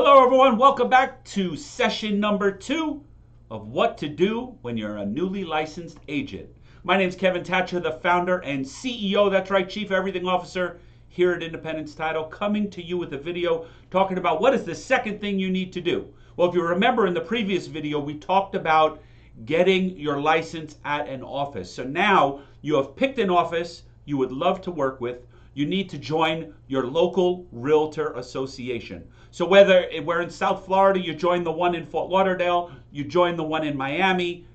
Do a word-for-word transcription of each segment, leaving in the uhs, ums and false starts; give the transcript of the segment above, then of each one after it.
Hello everyone, welcome back to session number two of what to do when you're a newly licensed agent. My name's Kevin Tacher, the founder and C E O, that's right, Chief Everything Officer here at Independence Title, coming to you with a video talking about what is the second thing you need to do. Well, if you remember in the previous video, we talked about getting your license at an office. So now you have picked an office you would love to work with. You need to join your local Realtor Association. So whether we're in South Florida, you join the one in Fort Lauderdale, you join the one in Miami.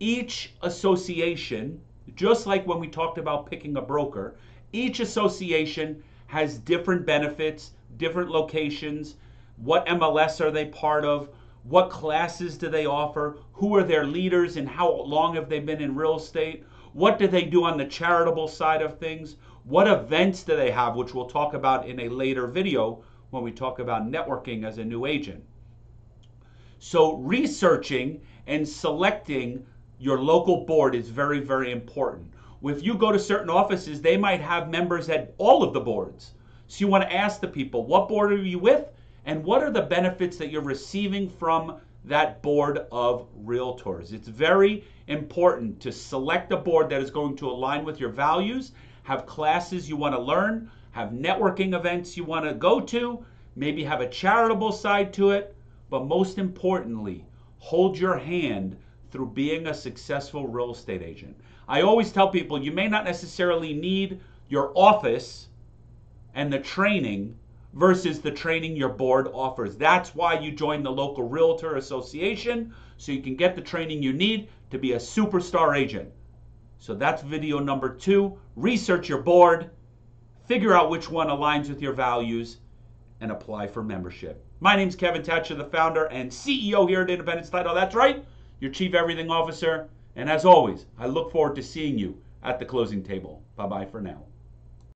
Each association, just like when we talked about picking a broker, each association has different benefits, different locations. What M L S are they part of? What classes do they offer? Who are their leaders and how long have they been in real estate? What do they do on the charitable side of things? What events do they have, which we'll talk about in a later video when we talk about networking as a new agent. So researching and selecting your local board is very, very important. If you go to certain offices, they might have members at all of the boards. So you want to ask the people, what board are you with? And what are the benefits that you're receiving from that board of realtors? It's very important to select a board that is going to align with your values, have classes you want to learn, have networking events you want to go to, maybe have a charitable side to it, but most importantly, hold your hand through being a successful real estate agent. I always tell people you may not necessarily need your office and the training versus the training your board offers. That's why you join the local Realtor Association, so you can get the training you need to be a superstar agent. So that's video number two. Research your board, figure out which one aligns with your values, and apply for membership. My name's Kevin Tacher, the founder and C E O here at Independence Title. That's right, your Chief Everything Officer. And as always, I look forward to seeing you at the closing table. Bye-bye for now.